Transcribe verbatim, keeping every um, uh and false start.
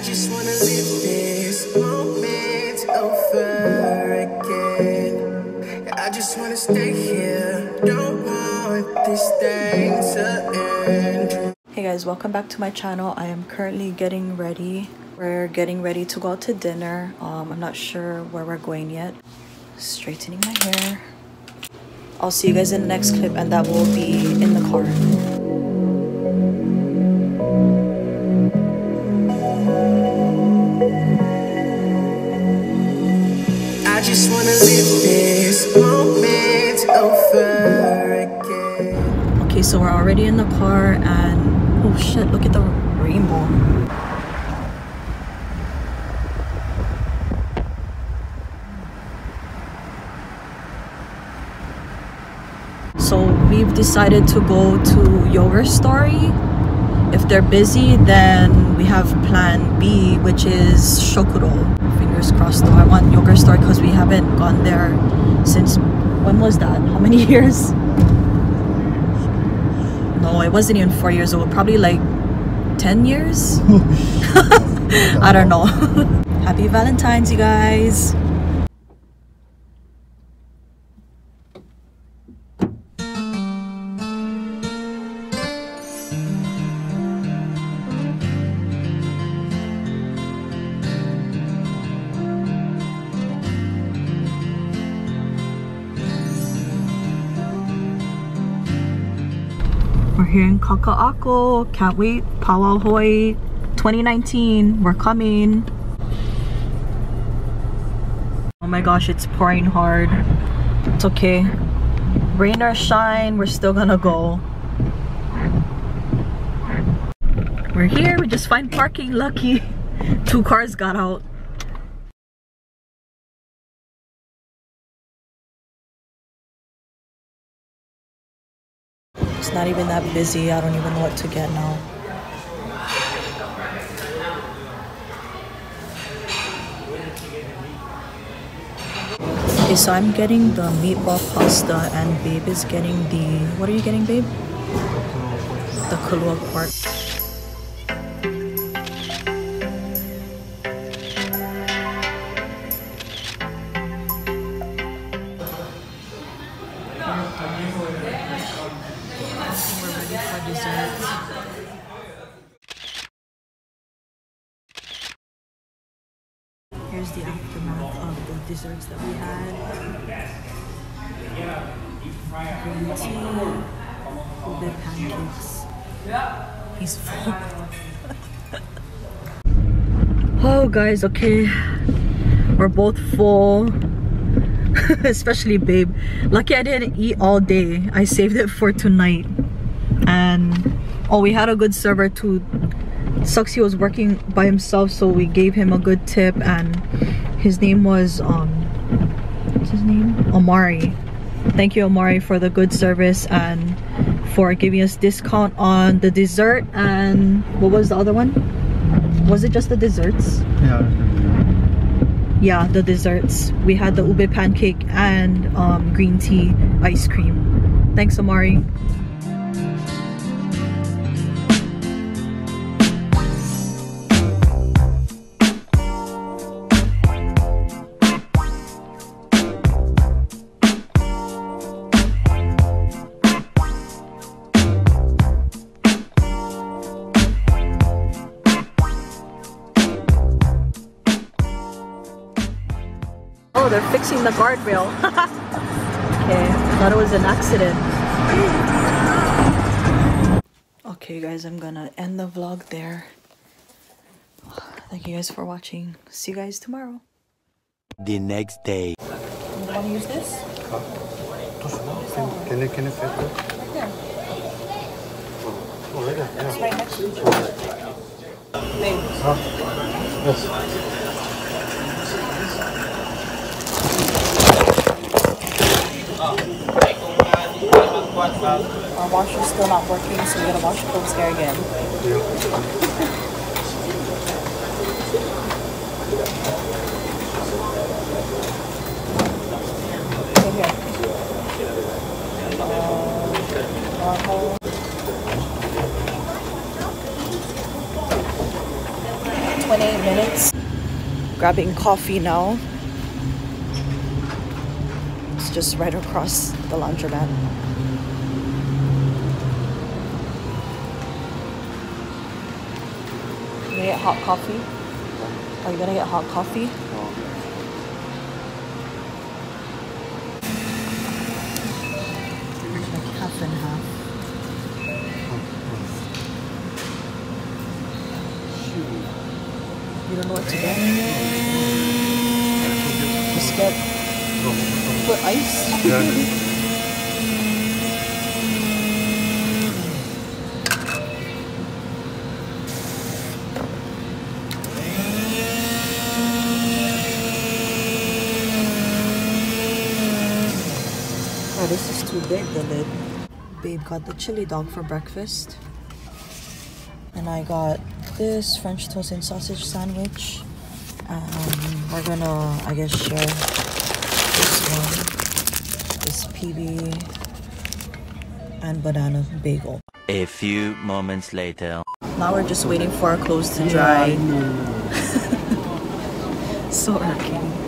I just wanna live this moment over again. I just wanna stay here, don't want this thing to end. Hey guys, welcome back to my channel. I am currently getting ready. We're getting ready to go out to dinner. Um, I'm not sure where we're going yet. Straightening my hair. I'll see you guys in the next clip, and that will be in the car. I just wanna live this moment over again. Okay, so we're already in the car, and oh shit, look at the rainbow. So we've decided to go to Yogurt Story. If they're busy, then we have plan B, which is Shokudo. Fingers crossed though, I want Yogurt Story because we haven't gone there since, when was that? How many years? No, it wasn't even four years old, probably like ten years? I don't know. Happy Valentine's, you guys. We're here in Kaka'ako. Can't wait. Pawahoy twenty nineteen. We're coming. Oh my gosh, it's pouring hard. It's okay. Rain or shine, we're still gonna go. We're here. We just find parking. Lucky. Two cars got out. It's not even that busy. I don't even know what to get now. Okay, so I'm getting the meatball pasta and babe is getting the... What are you getting, babe? The kalua pork. Here's the aftermath of the desserts that we had. Green tea, ube pancakes. He's full. Oh guys, okay. We're both full. Especially babe. Lucky I didn't eat all day. I saved it for tonight. And oh, we had a good server too. Sucks he was working by himself, so we gave him a good tip, and his name was um what's his name? Omari. Thank you, Omari, for the good service and for giving us discount on the dessert. And what was the other one? Was it just the desserts? Yeah, yeah, the desserts. We had the ube pancake and um, green tea ice cream. Thanks, Omari. They're fixing the guardrail. Okay, I thought it was an accident. Okay guys, I'm gonna end the vlog there. Thank you guys for watching. See you guys tomorrow. The next day. You wanna use this? Huh? Can, can you can you fit it? Right there. Oh, right there. Yeah. It's right next to you. Huh? Yes. Our washer's still not working, so we gotta wash clothes there again. Okay, here. Uh, uh, twenty-eight minutes. Grabbing coffee now. It's just right across the laundromat. You gonna get hot coffee? Are you gonna get hot coffee? Like half and half. You don't know what to get. Just get put ice. Oh, this is too big, the lid. Babe got the chili dog for breakfast. And I got this French toast and sausage sandwich. Um, we're gonna, I guess, share this one, this P B and banana bagel. A few moments later. Now we're just waiting for our clothes to dry. So irking.